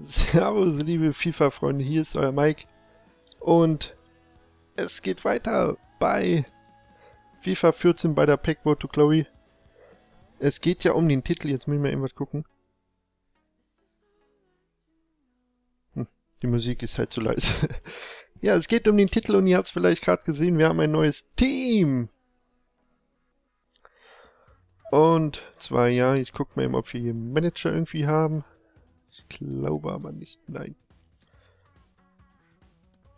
Servus, liebe FIFA-Freunde, hier ist euer Mike und es geht weiter bei FIFA 14 bei der Packboard to Glory. Es geht ja um den Titel, jetzt müssen wir irgendwas gucken. Die Musik ist halt zu leise. Ja, es geht um den Titel und ihr habt es vielleicht gerade gesehen, wir haben ein neues Team. Und zwar, ja, ich gucke mal eben, ob wir hier einen Manager irgendwie haben. Ich glaube aber nicht, nein.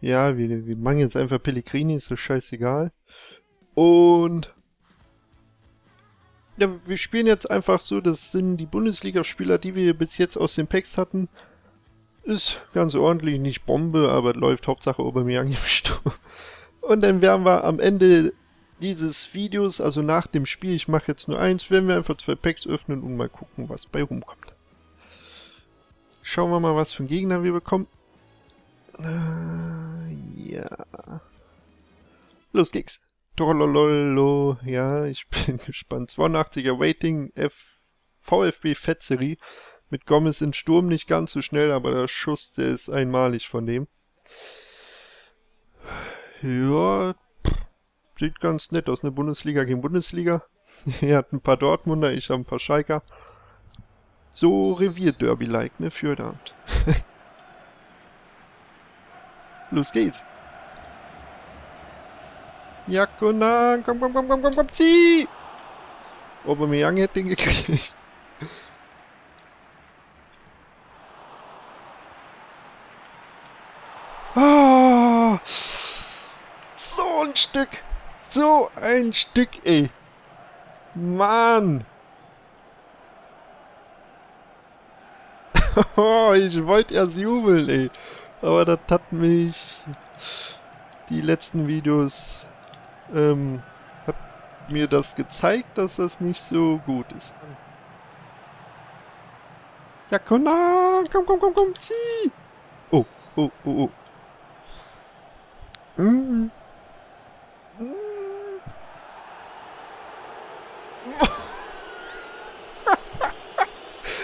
Ja, wir machen jetzt einfach Pellegrini, ist so scheißegal. Und ja, wir spielen jetzt einfach so, das sind die Bundesliga-Spieler, die wir bis jetzt aus den Packs hatten. Ist ganz ordentlich, nicht Bombe, aber läuft Hauptsache Aubameyang im Sturm. Und dann werden wir am Ende dieses Videos, also nach dem Spiel, ich mache jetzt nur eins, werden wir einfach 2 Packs öffnen und mal gucken, was bei rumkommt. Schauen wir mal, was für einen Gegner wir bekommen. Ja. Los geht's. Torololo. Ja, ich bin gespannt. 82er Rating, VfB-Fetzeri. Mit Gomez in Sturm nicht ganz so schnell, aber der Schuss, der ist einmalig von dem. Ja, sieht ganz nett aus. Eine Bundesliga gegen Bundesliga. Er hat ein paar Dortmunder, ich habe ein paar Schalker. So Revier-Derby-like, ne, für heute Abend. Los geht's. Jakonan, komm, zieh! Aubameyang hätte den gekriegt. Oh, so ein Stück, ey. Mann. Oh, ich wollte erst jubeln, ey. Aber das hat mich die letzten Videos, hat mir das gezeigt, dass das nicht so gut ist. Ja, komm, zieh! Oh.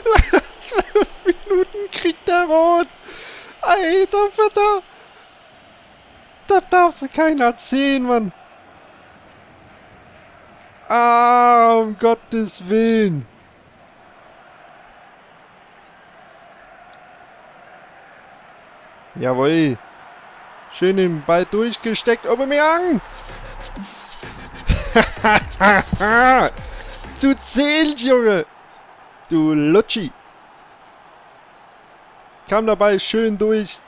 Nach 12 Minuten kriegt der Rot. Alter, Vater. Da darfst du keiner sehen, Mann. Ah, um Gottes Willen. Jawohl. Schön den Ball durchgesteckt. Aubameyang! Zu 10, Junge! Du Lutschi! Kam dabei schön durch.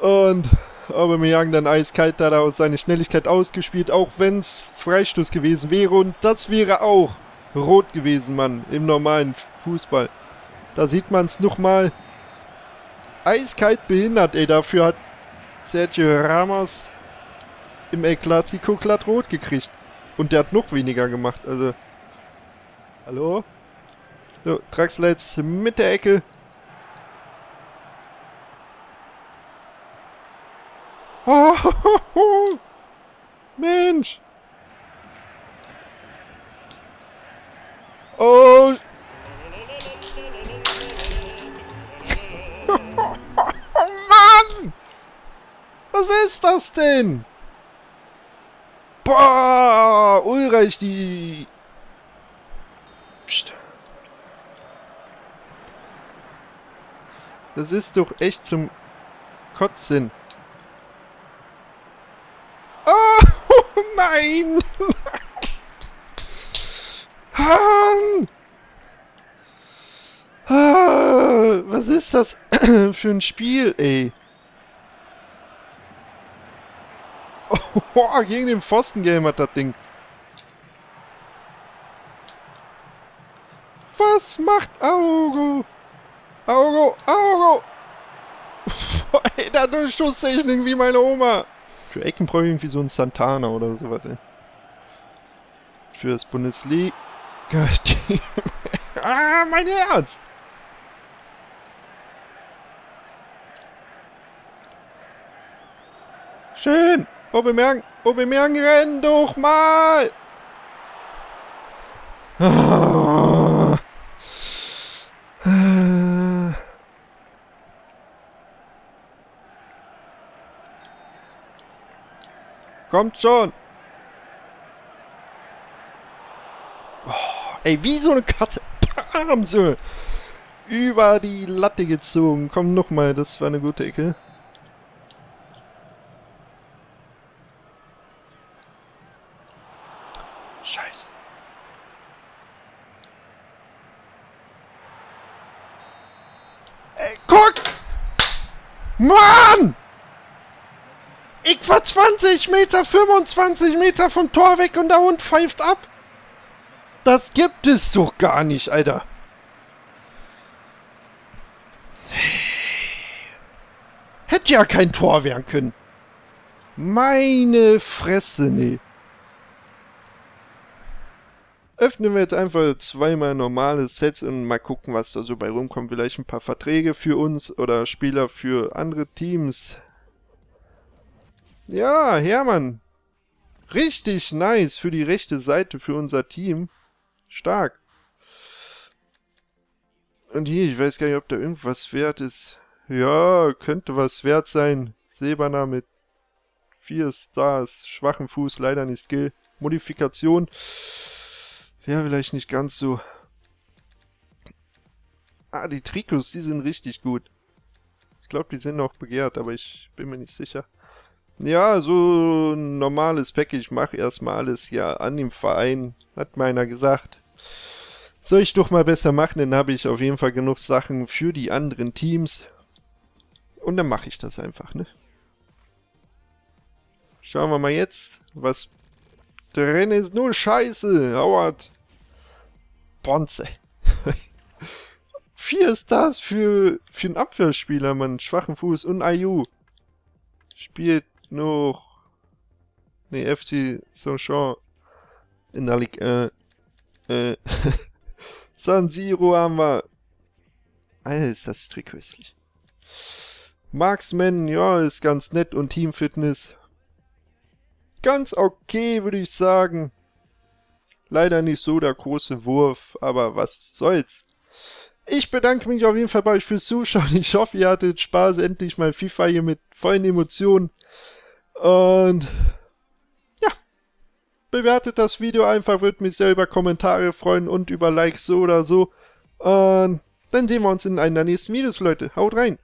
Und Aubameyang dann eiskalt da aus seiner Schnelligkeit ausgespielt. Auch wenn es Freistoß gewesen wäre. Und das wäre auch rot gewesen, Mann. Im normalen Fußball. Da sieht man es nochmal. Eiskalt behindert, ey. Dafür hat Sergio Ramos im El Clasico glatt rot gekriegt. Und der hat noch weniger gemacht, also. Hallo? So, Traxler jetzt mit der Ecke. Oh, Mensch! Oh! Was ist das denn? Boah, Ulreich, die... Psst. Das ist doch echt zum Kotzen. Oh nein! Han! Ah, was ist das für ein Spiel, ey? Boah, gegen den Pfosten gehämmert das Ding. Was macht Augo? Augo! Ey, da Durchschusstechnik wie meine Oma. Für Ecken brauche ich irgendwie so einen Santana oder sowas, ey. Für das Bundesliga. Ah, mein Herz! Schön! Aubameyang, renn doch mal! Kommt schon. Oh, ey, wie so eine Karte. Bam, so. Über die Latte gezogen. Komm, nochmal. Das war eine gute Ecke. Scheiße. Ey, guck! Mann! Ich war 20 Meter, 25 Meter vom Tor weg und der Hund pfeift ab. Das gibt es doch gar nicht, Alter. Hätte ja kein Tor werden können. Meine Fresse, nee. Öffnen wir jetzt einfach zweimal normale Sets und mal gucken, was da so bei rumkommt. Vielleicht ein paar Verträge für uns oder Spieler für andere Teams. Ja, Hermann. Richtig nice für die rechte Seite, für unser Team. Stark. Und hier, ich weiß gar nicht, ob da irgendwas wert ist. Ja, könnte was wert sein. Sebana mit 4 Stars. Schwachen Fuß, leider nicht Skill. Modifikation. Ja, vielleicht nicht ganz so. Ah, die Trikots, die sind richtig gut. Ich glaube, die sind noch begehrt, aber ich bin mir nicht sicher. Ja, so ein normales Package. Ich mache erstmal alles ja an dem Verein. Hat meiner gesagt. Soll ich doch mal besser machen, dann habe ich auf jeden Fall genug Sachen für die anderen Teams. Und dann mache ich das einfach, ne? Schauen wir mal jetzt, was drin ist. Nur Scheiße, Howard. Bronze. 4 Stars für einen Abwehrspieler, Mann. Schwachen Fuß und IU. Spielt noch... Ne, FC Saint-Jean in der Ligue. San Siro haben wir. Alter, ist das tricköstlich. Marksman, ja, ist ganz nett. Und Teamfitness. Ganz okay, würde ich sagen. Leider nicht so der große Wurf, aber was soll's. Ich bedanke mich auf jeden Fall bei euch fürs Zuschauen. Ich hoffe, ihr hattet Spaß. Endlich mal FIFA hier mit vollen Emotionen. Und ja, bewertet das Video einfach. Würde mich sehr über Kommentare freuen und über Likes so oder so. Und dann sehen wir uns in einer der nächsten Videos, Leute. Haut rein!